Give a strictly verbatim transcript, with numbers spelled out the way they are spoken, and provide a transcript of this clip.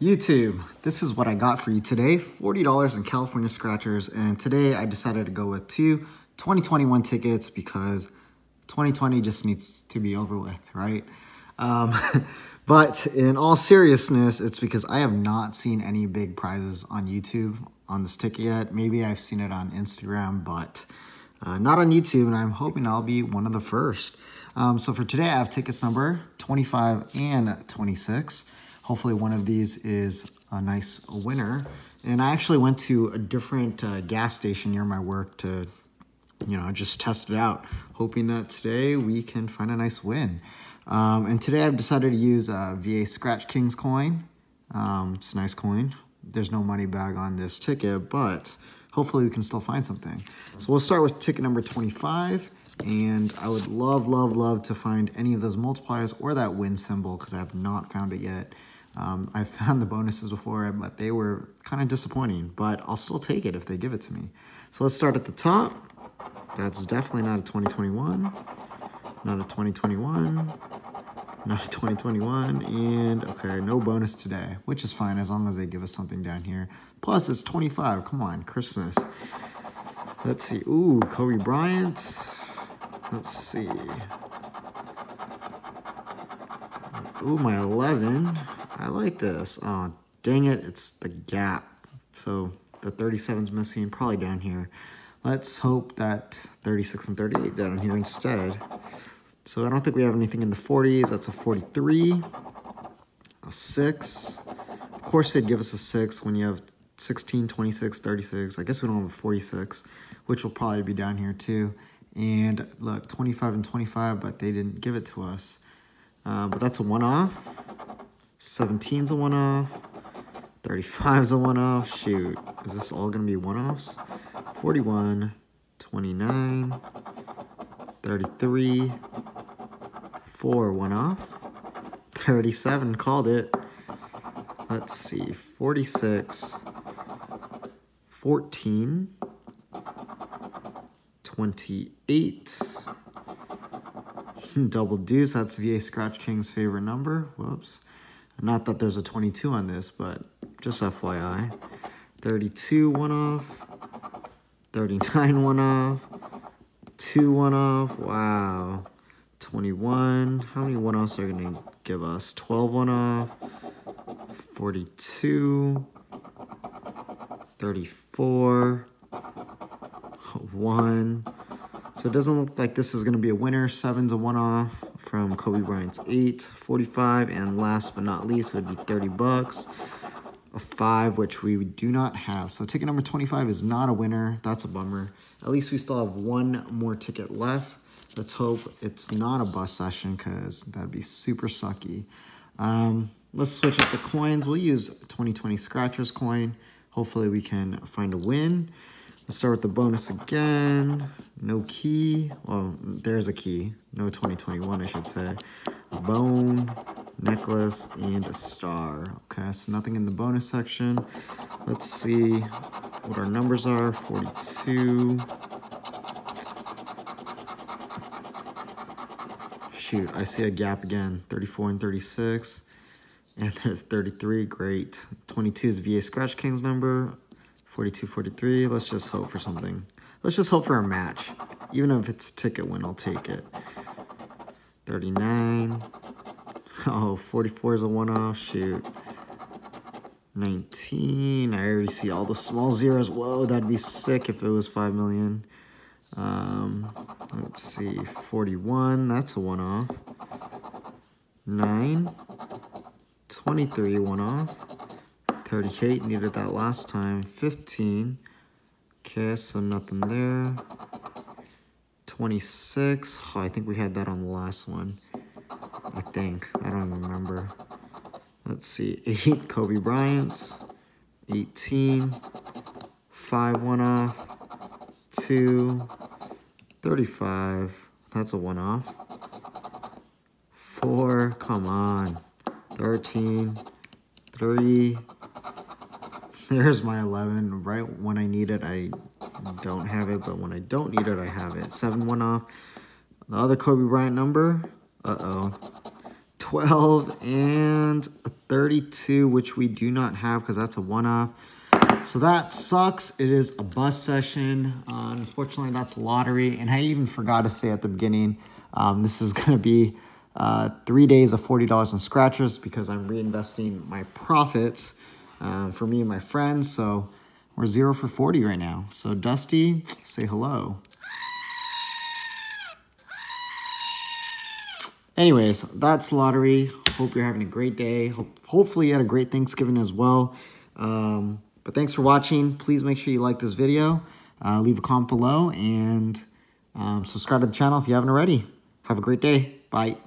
YouTube, this is what I got for you today, forty dollars in California Scratchers, and today I decided to go with two twenty twenty-one tickets because twenty twenty just needs to be over with, right? Um, but in all seriousness, it's because I have not seen any big prizes on YouTube on this ticket yet. Maybe I've seen it on Instagram, but uh, not on YouTube, and I'm hoping I'll be one of the first. Um, so for today, I have tickets number twenty-five and twenty-six. Hopefully one of these is a nice winner. And I actually went to a different uh, gas station near my work to, you know, just test it out, hoping that today we can find a nice win. Um, and today I've decided to use a V A Scratch Kings coin. Um, it's a nice coin. There's no money bag on this ticket, but hopefully we can still find something. So we'll start with ticket number twenty-five. And I would love, love, love to find any of those multipliers or that win symbol because I have not found it yet. Um, I've found the bonuses before, but they were kind of disappointing, but I'll still take it if they give it to me. So let's start at the top. That's definitely not a twenty twenty-one, not a twenty twenty-one, not a twenty twenty-one, and okay, no bonus today, which is fine as long as they give us something down here. Plus it's twenty-five, come on, Christmas. Let's see, ooh, Kobe Bryant. Let's see. Ooh, my eleven. I like this. Oh, dang it. It's the gap. So the thirty-seven's missing, probably down here. Let's hope that thirty-six and thirty-eight down here instead. So I don't think we have anything in the forties. That's a forty-three, a six. Of course they'd give us a six when you have sixteen, twenty-six, thirty-six. I guess we don't have a forty-six, which will probably be down here too. And look, twenty-five and twenty-five, but they didn't give it to us. Uh, but that's a one-off. seventeen's a one-off. thirty-five's a one-off. Shoot, is this all going to be one-offs? forty-one, twenty-nine, thirty-three, four one-off. thirty-seven, called it. Let's see, forty-six, fourteen. twenty-eight, double deuce, that's V A Scratch King's favorite number, whoops. Not that there's a twenty-two on this, but just F Y I. thirty-two one off, thirty-nine one off, two one off, wow. twenty-one, how many one offs are gonna give us? twelve one off, forty-two, thirty-four, one. So it doesn't look like this is going to be a winner. Seven's a one-off from Kobe Bryant's eight, forty-five, and last but not least would be thirty bucks, a five, which we do not have. So ticket number twenty-five is not a winner. That's a bummer. At least we still have one more ticket left. Let's hope it's not a bust session because that'd be super sucky. Um, let's switch up the coins. We'll use twenty twenty Scratchers coin. Hopefully we can find a win. Let's start with the bonus again. No key. Well, there's a key. No twenty twenty-one, I should say. A bone, necklace, and a star. Okay, so nothing in the bonus section. Let's see what our numbers are. forty-two. Shoot, I see a gap again. thirty-four and thirty-six. And there's thirty-three. Great. twenty-two is V A Scratch King's number. forty-two, forty-three, let's just hope for something. Let's just hope for a match. Even if it's a ticket win, I'll take it. thirty-nine. Oh, forty-four is a one-off, shoot. nineteen, I already see all the small zeros. Whoa, that'd be sick if it was five million. Um, let's see, forty-one, that's a one-off. nine, twenty-three, one-off. thirty-eight, needed that last time. fifteen, okay, so nothing there. twenty-six, oh, I think we had that on the last one. I think, I don't remember. Let's see, eight, Kobe Bryant. eighteen, five one-off, two, thirty-five, that's a one-off. four, come on, thirteen, three, there's my eleven. Right when I need it, I don't have it, but when I don't need it, I have it. seven one off. The other Kobe Bryant number, uh-oh. twelve and a thirty-two, which we do not have because that's a one-off. So that sucks. It is a bust session. Uh, unfortunately, that's lottery. And I even forgot to say at the beginning, um, this is going to be uh, three days of forty dollars in Scratchers because I'm reinvesting my profits uh, for me and my friends. So we're zero for forty right now. So Dusty, say hello. Anyways, that's lottery. Hope you're having a great day. Hope, hopefully you had a great Thanksgiving as well. Um, but thanks for watching. Please make sure you like this video. Uh, leave a comment below and um, subscribe to the channel if you haven't already. Have a great day. Bye.